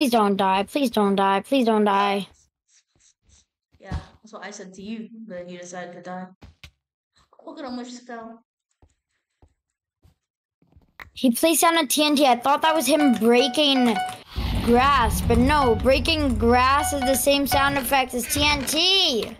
Please don't die. Please don't die. Please don't die. Yeah, that's what I said to you, but you decided to die. Look at how much fell. He placed down a TNT. I thought that was him breaking grass, but no, breaking grass is the same sound effect as TNT.